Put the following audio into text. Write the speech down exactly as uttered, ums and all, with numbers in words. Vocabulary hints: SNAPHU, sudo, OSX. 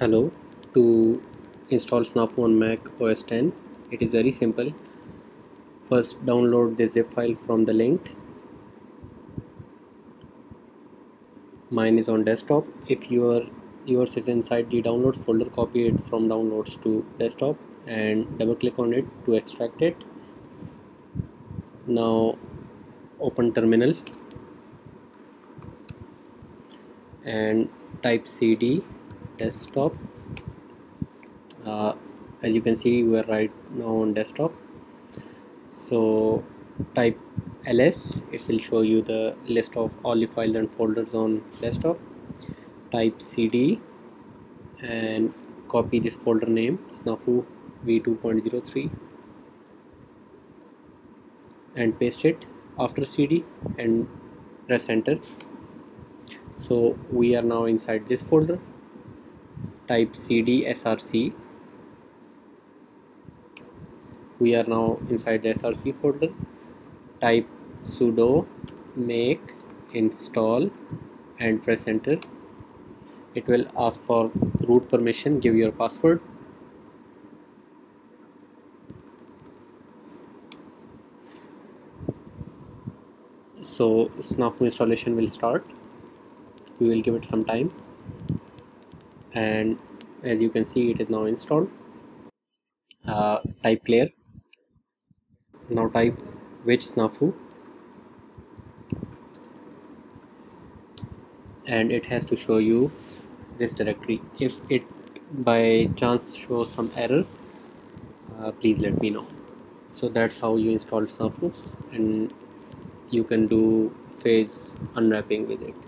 Hello. To install SNAPHU on Mac O S X, it is very simple. First, download the zip file from the link. Mine is on desktop. If your yours is inside the downloads folder, copy it from downloads to desktop and double click on it to extract it. Now open terminal and type C D desktop. Uh, as you can see, we are right now on desktop, so type L S, it will show you the list of all the files and folders on desktop. Type C D and copy this folder name, SNAPHU v two point oh three, and paste it after C D and press enter. So we are now inside this folder. Type C D S R C. We are now inside the S R C folder. Type sudo make install and press enter. It will ask for root permission. Give your password. So SNAPHU installation will start. We will give it some time, and as you can see, it is now installed. Uh, type clear. Now type which SNAPHU, and it has to show you this directory. If it by chance shows some error, uh, please let me know. So that's how you install SNAPHU, and you can do phase unwrapping with it.